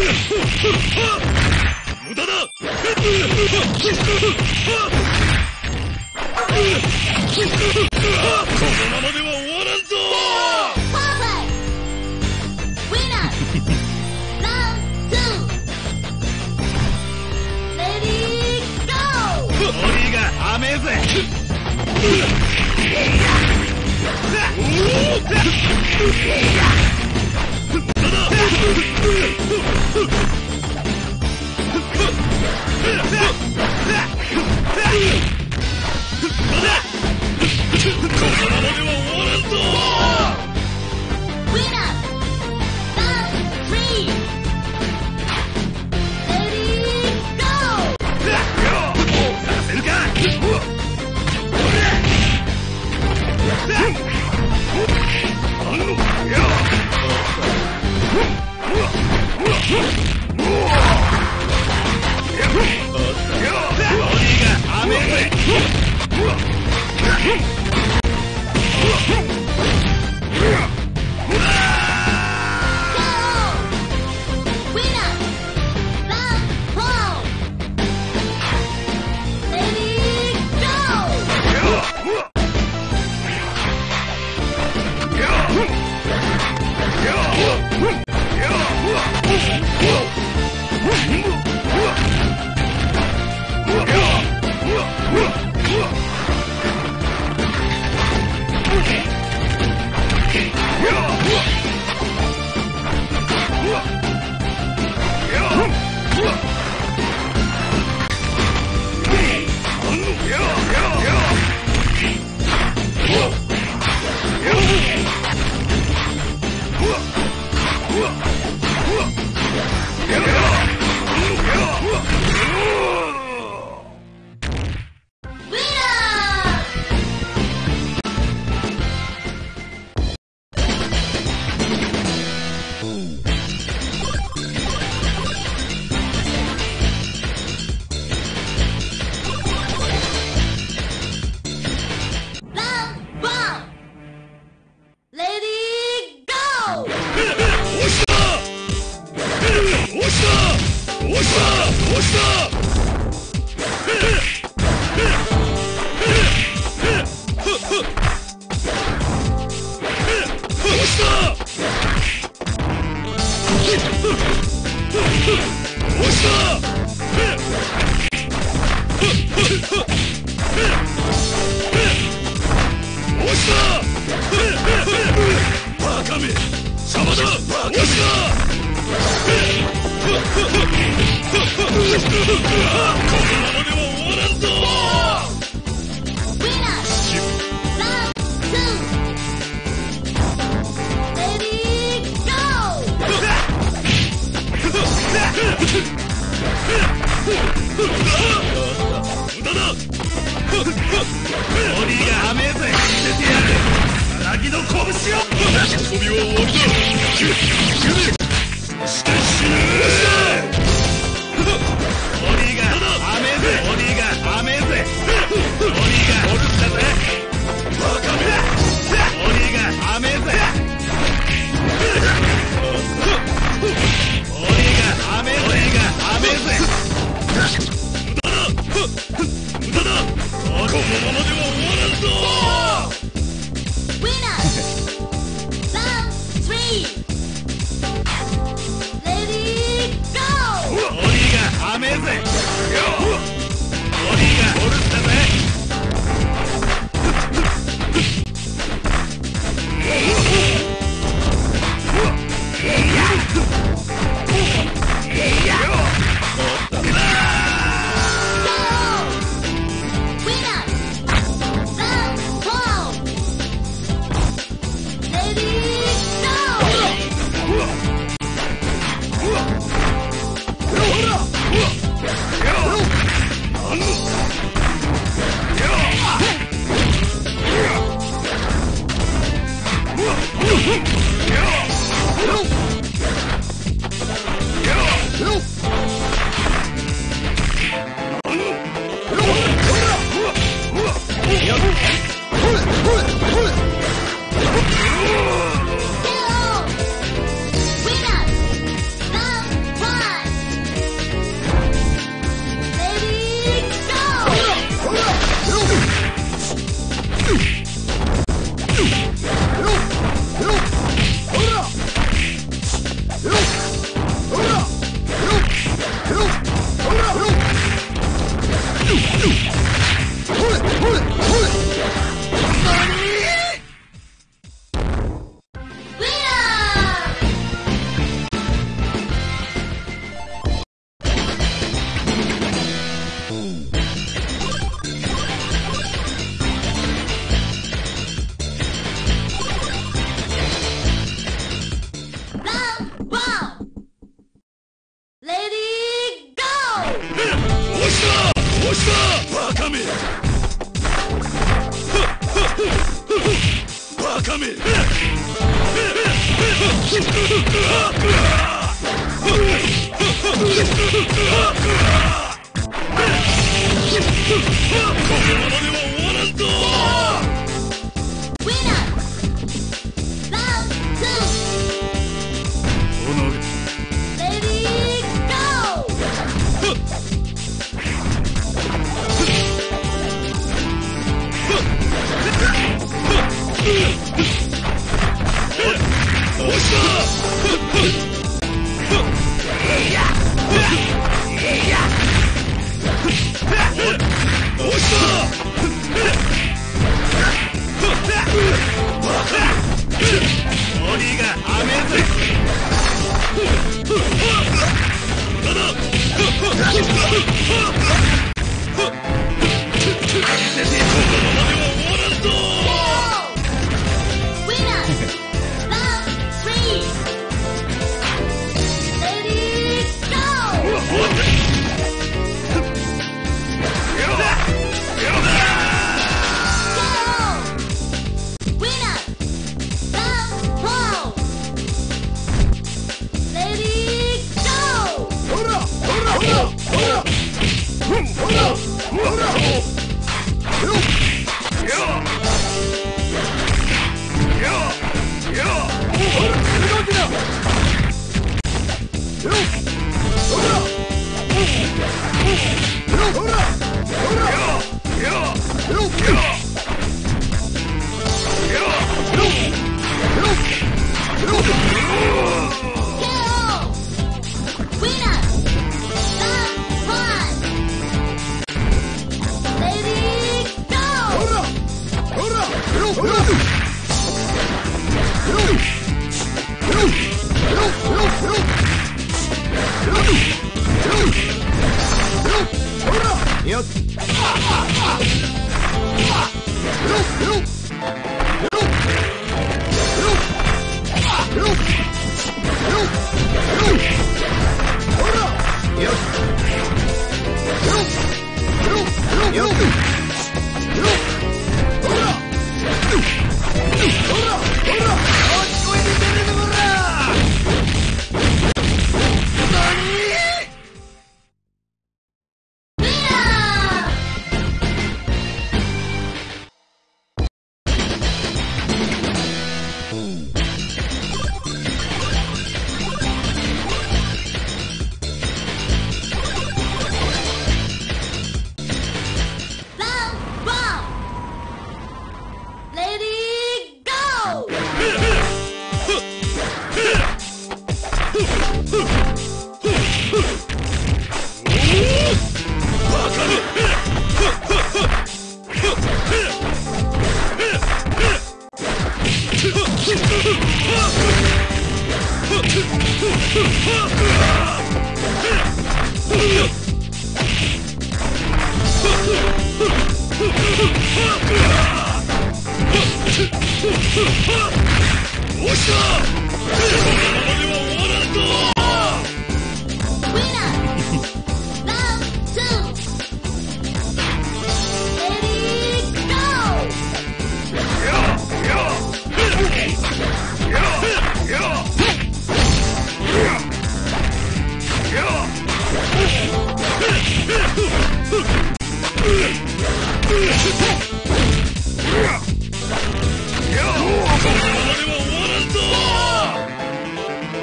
Winner! Round 3!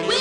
We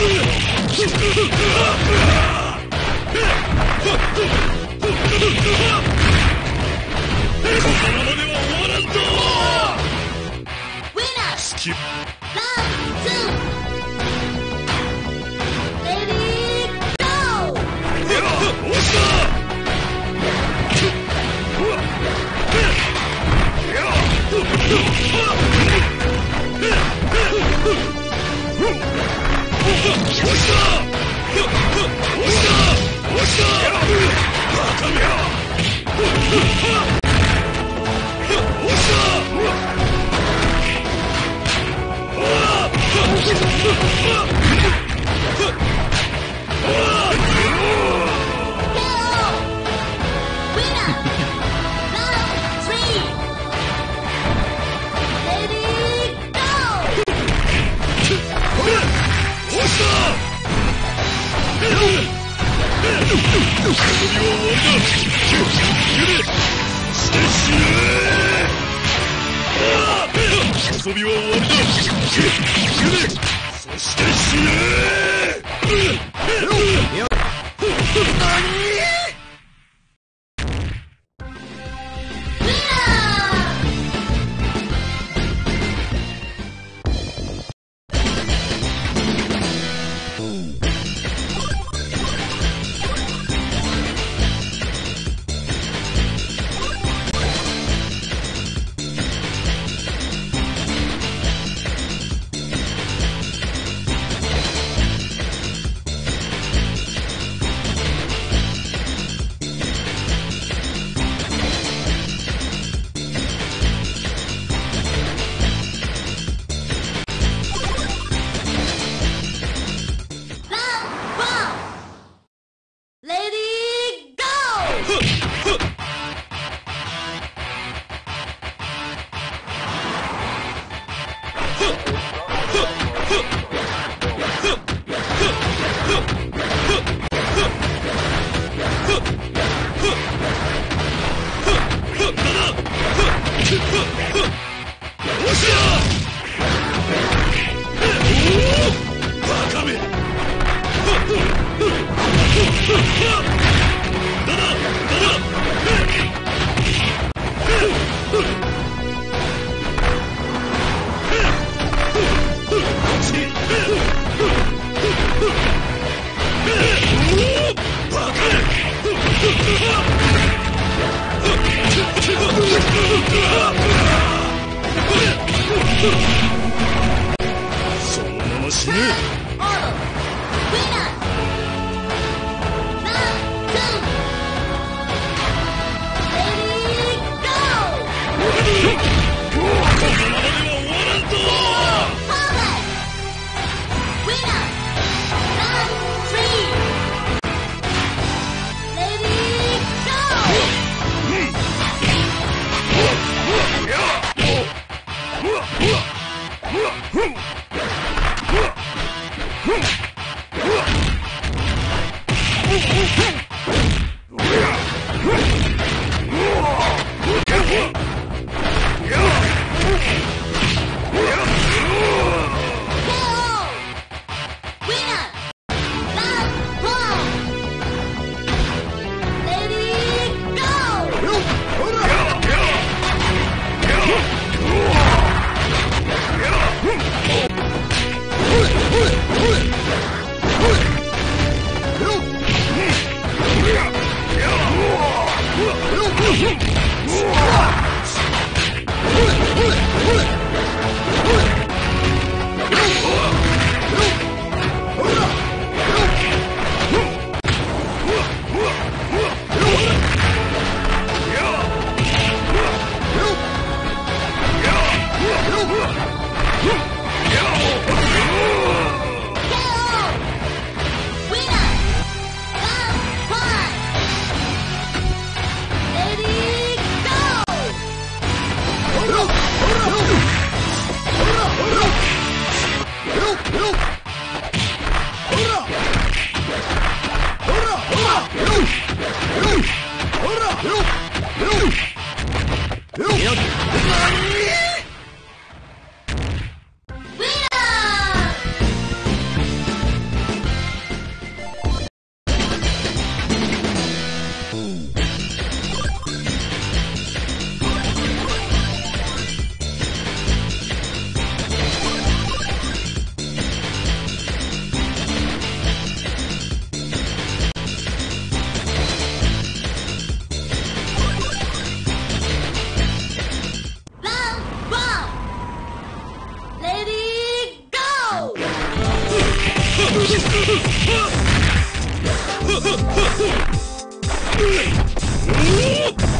Whoa!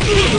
Whoa!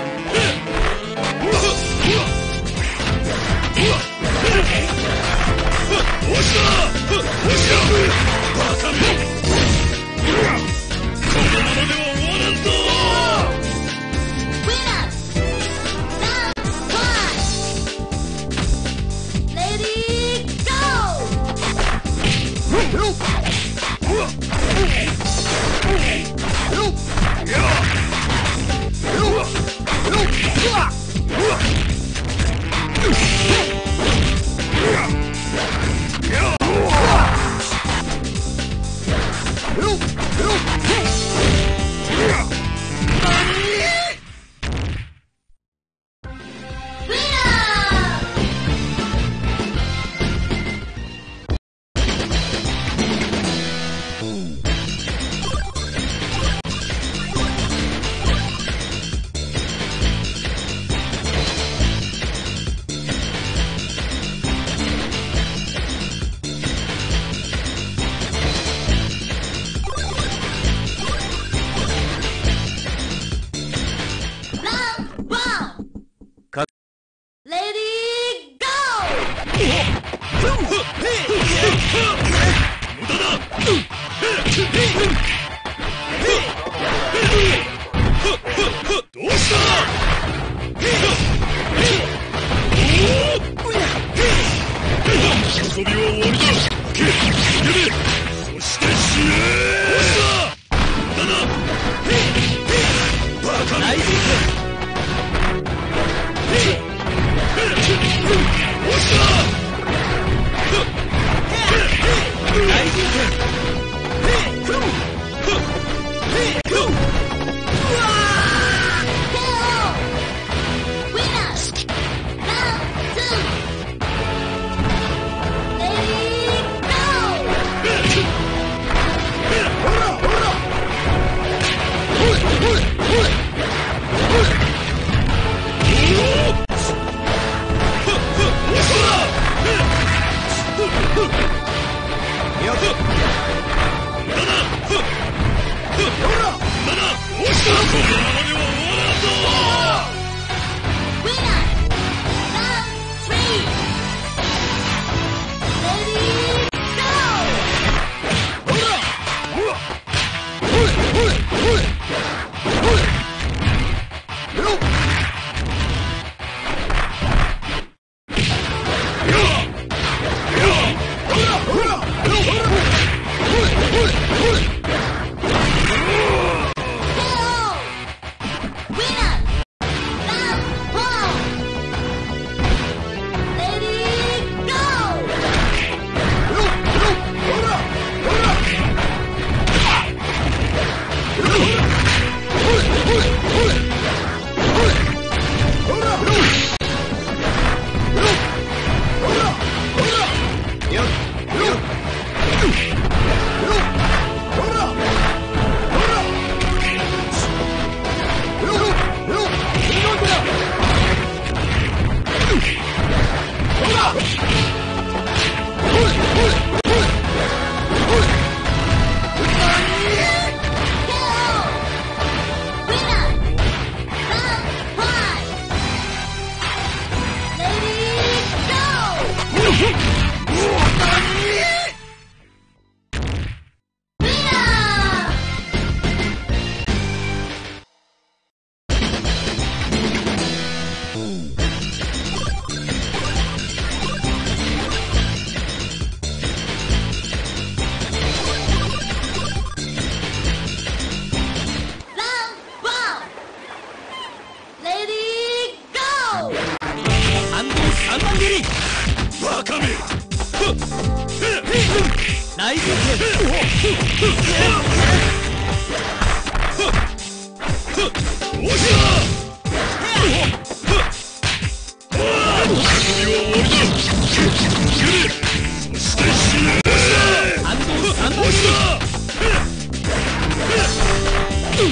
KO!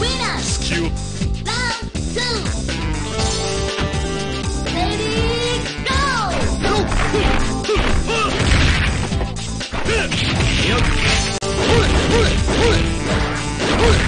Winner! Skill! Round 2! Ready, go! You will lose it! Woo!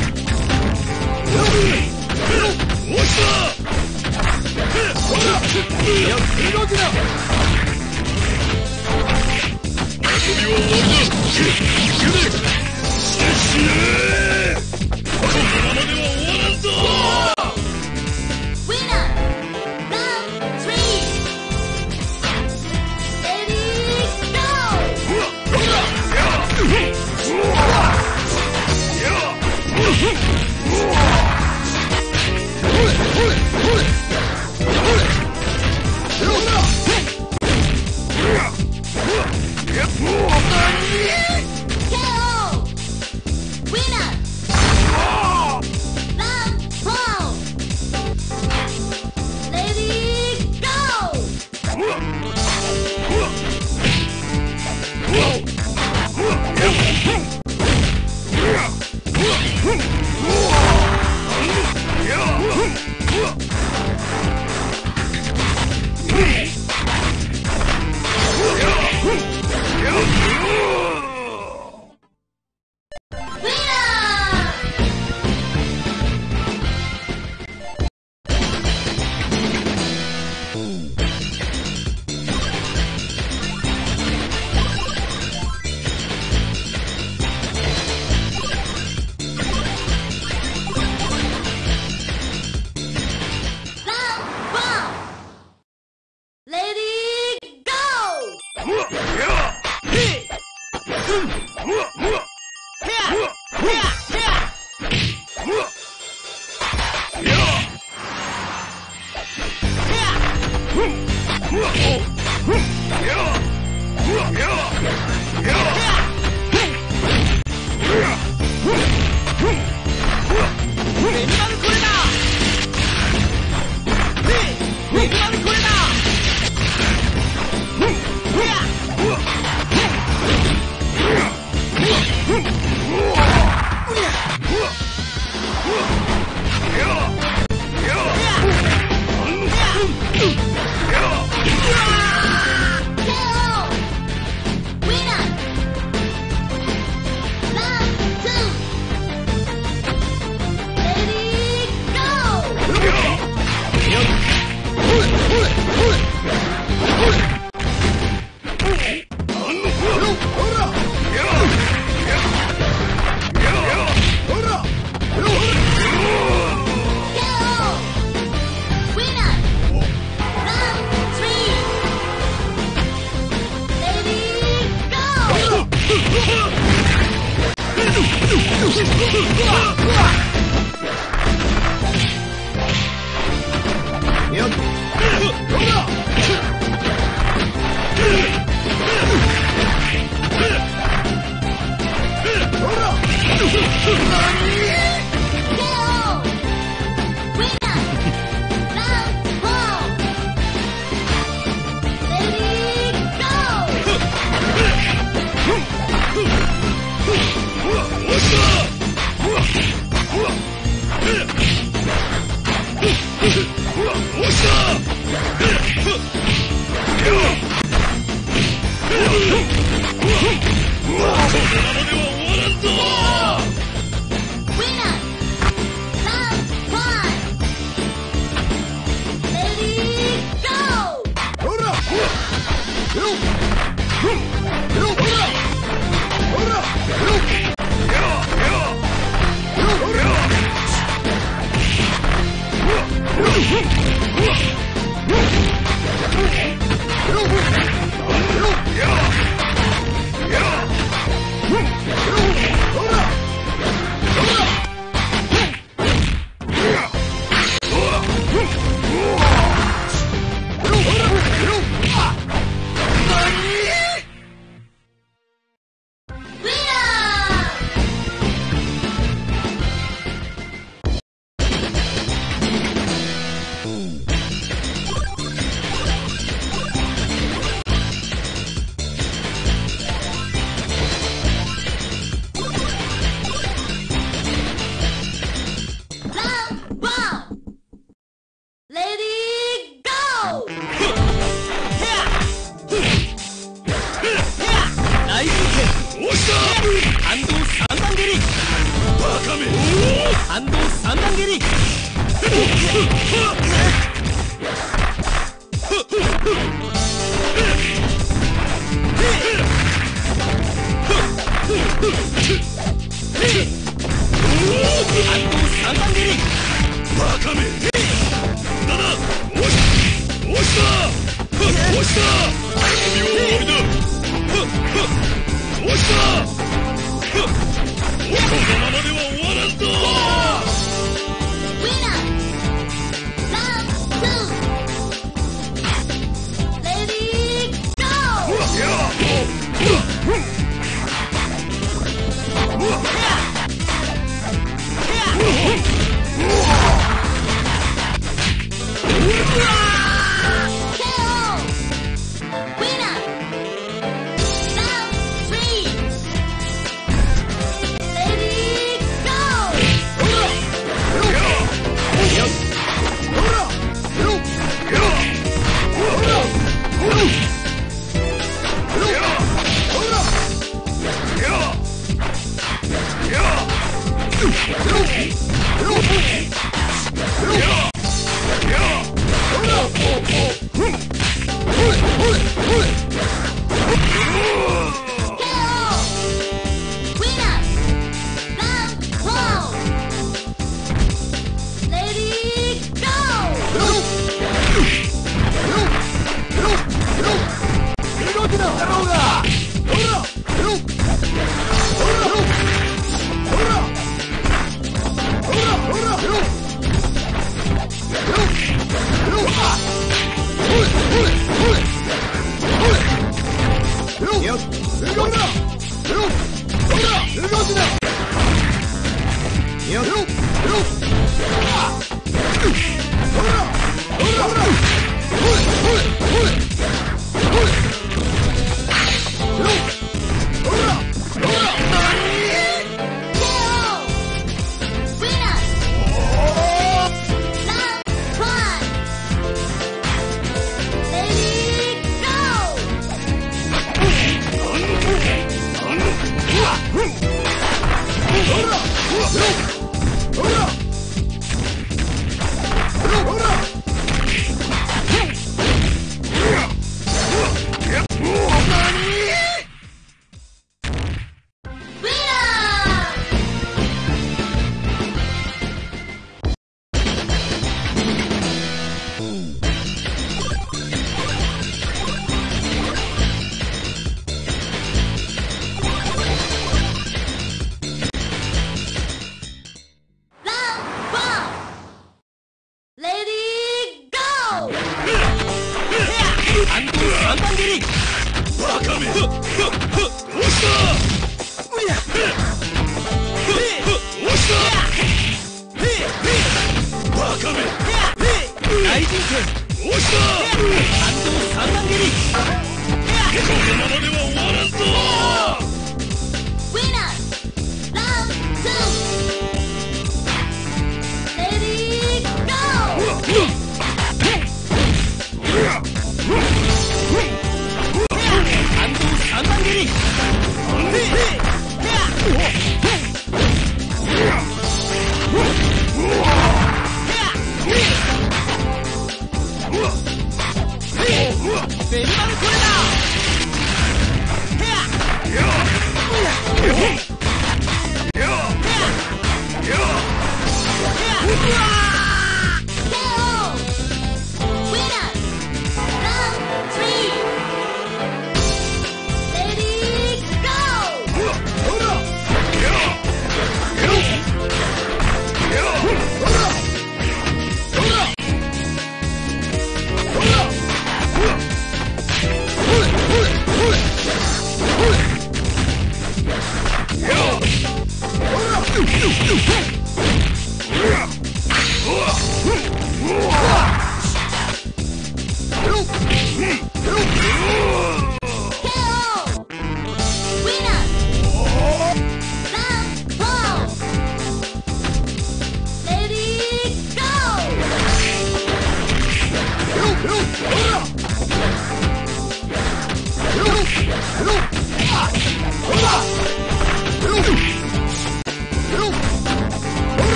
Hold up!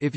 If